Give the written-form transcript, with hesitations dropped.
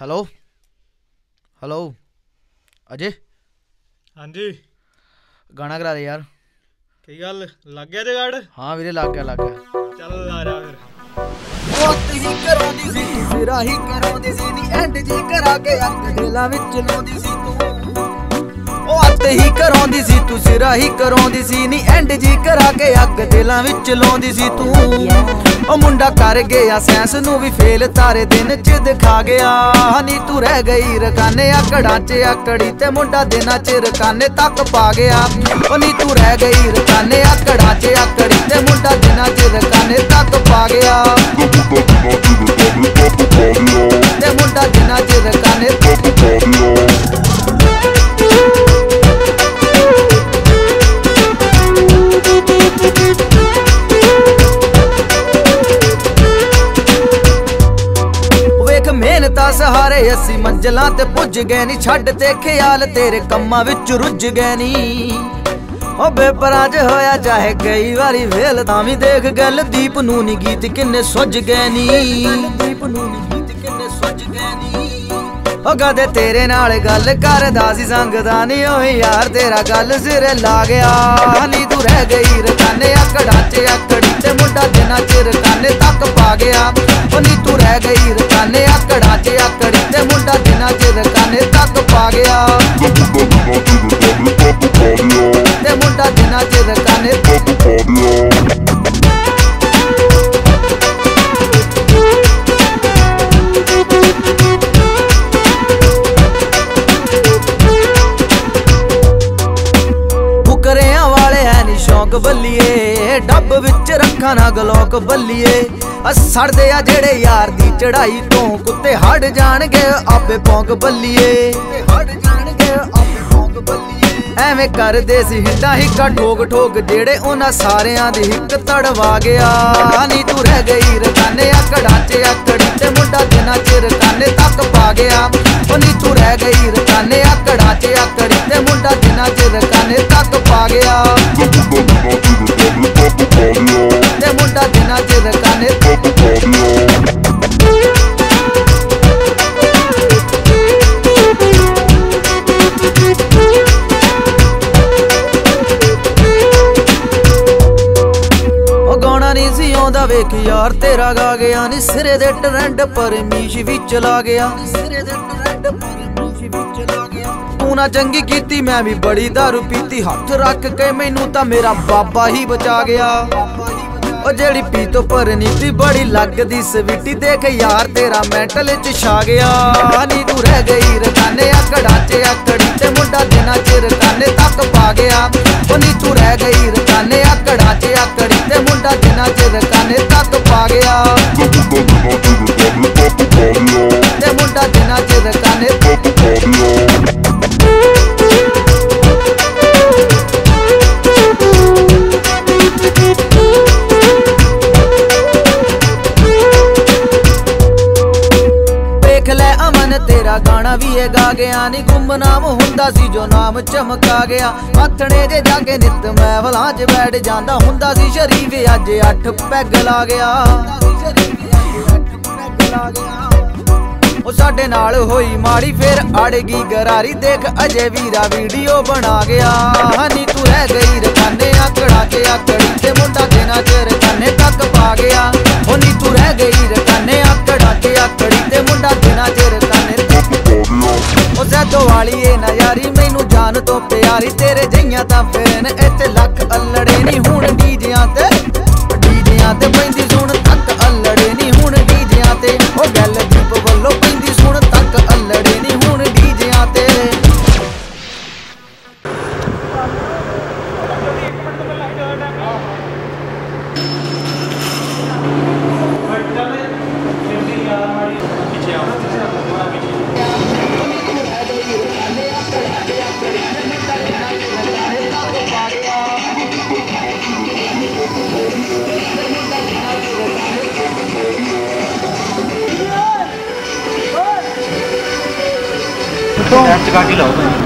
Hello hello Ajay. हाँ जी गाना करा दे यार। ठीक गल लग गया ते गाड़। हाँ वीरे लग गया चल ला रहा फिर। ओ तेरी करांदी सी तेरा ही करांदी सी नी एंड जी करा के अंग ढेला विच लाउंदी सी तू। ओ आते ही करांदी सी तू सिरा ही करांदी सी नी एंड जी करा के अंग ढेला विच लाउंदी सी तू। ओ मुंडा कर गया सैंस नू भी फेल तारे दिन च दिखा गया नी तू रह गई रकाने आकड़ां च आकड़ी ते मुंडा दिनां च रकाने तक पा गया। ओ नी तू रह गई रकाने आकड़ां च आकड़ी ते मुंडा दिनां च रकाने तक पा गया ते मुंडा दिनां च रकाने तक पा गया। सहारे असी मंजिला ते पुज गए नी छड़ ते ख्याल तेरे कम्मा विच रुझ गए नी। ओ बेपरा ज होया चाहे कई वारी वेल तावी देख गल दीप नू नी गीत किन्ने सुझ गए नी। ओ गदे तेरे नाल गल करदा सी संगदा नी ओही यार तेरा गल सिरे ला गया नी तू रह गई रकाने आकड़ां च आकड़ी ते मुंडा दिनां च रकाने तक पा गया। ओ नी तू रह गई रकाने आकड़ां च आकड़ी ते मुंडा दिनां च रकाने तक पा गया ते मुंडा दिनां च रकाने तक पा गया। बल्लिए डब विच रखा ना गलौक बल्लिए सड़दे आ जेड़े यार दी चढ़ाई तो कुत्ते हड़ जाणगे आपे पौंग बल्लिए एवें करदे सी हिड्डां हिक्का ठोक ठोक जेड़े उन्हां सारेयां दी हिक तड़वा गया नी तू रह गई रकाने आकड़ां च आकड़ी ते मुंडा दिनां च रकाने तक पा गया। ओ नी तू रह गई रकाने आकड़ां च आकड़ी ते मुंडा दिनां च रकाने तक पा गया ते मुंडा दिनां च रकाने तक पा गया। वेख यार तेरा गा गया नी सिरे दे ट्रेंड पर मीश भी चला गया। तू ना चंगी कीती मैं भी बड़ी दारू पीती हाथ रख के मैनू ता मेरा बाबा ही बचा गया। ओ जेड़ी पीतो पर नीती बड़ी लगदी स्वीटी देख यार तेरा मेंटल च छा गया नी तू रह गई रकाने आकड़ां च आकड़ी ते मुंडा दिनां च रकाने तक पा गया। ओ नी तू रह गई रकाने आकड़ां च आकड़ी ते मुंडा दिनां च रकाने तक पा गया ते मुंडा दिनां च रकाने तक पा गया। तेरा गाना भी है गा गया नी गुमनाम हुंदा सी जो नाम चमका गया आथने जे जाके नित महफलां च बैठ जांदा हुंदा सी शरीफ अज 8 पैग ला गया। ओ साडे नाल होई माड़ी फिर अड़गी गरारी देख अजय वीरा वीडियो बना गया नी तू रह गई रकाने आकड़ां च आकड़ी ते मुंडा दिनां च रकाने तक पा गया। ओ नी तू रह गई रकाने आकड़ां च आकड़ी ते मुंडा दिनां च रकाने तो वाली ए ना यारी मैनू जान तो प्यारी तेरे जइयां तां फिरन इत्थे लख अल्लड़े नी हुण डीजेयां ते पैंदी सुन तक अल्लड़े नी हुण डीजेयां ते। ओ गल जीप वल्लों पैंदी सुन तक अल्लड़े नी हुण डीजेयां ते। तो गाड़ी लाओ।